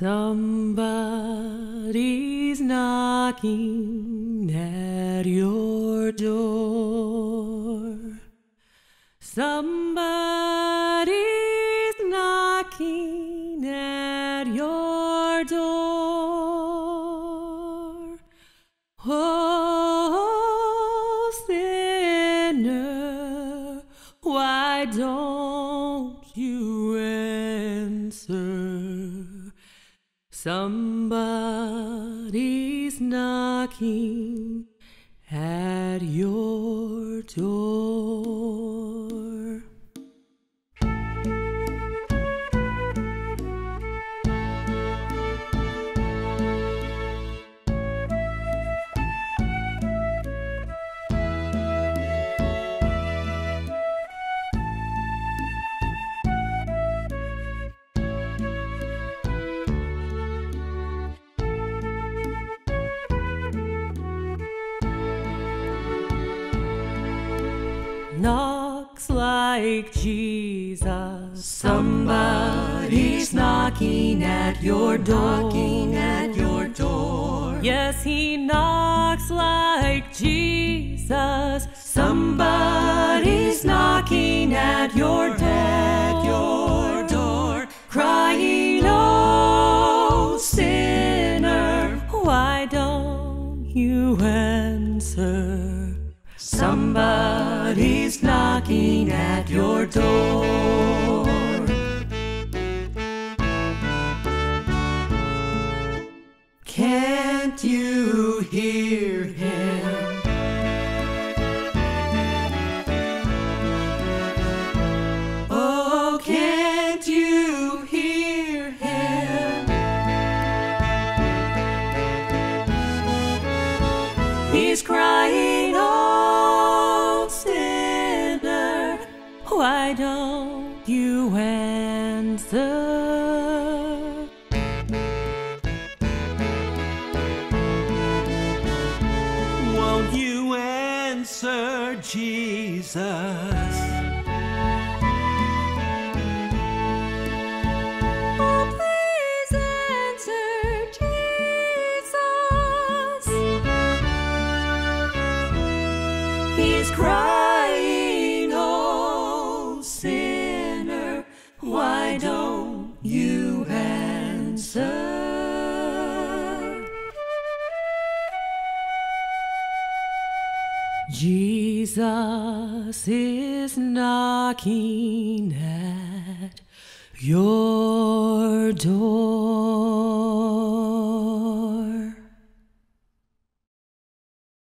Somebody's knocking at your door. Somebody's knocking at your door. Oh, sinner, why don't you answer? Somebody's knocking at your door. Knocks like Jesus. Somebody's knocking at your door. Knocking at your door. Yes, he knocks like Jesus. Somebody's knocking at your door. At your door, crying, "Oh, sinner, why don't you answer?" Somebody's knocking at your door. Can't you hear him? Oh, can't you hear him? He's crying, "Oh, sinner, why don't you answer?" Won't you answer, Jesus? He's crying, "Oh, sinner, why don't you answer?" Jesus is knocking at your door.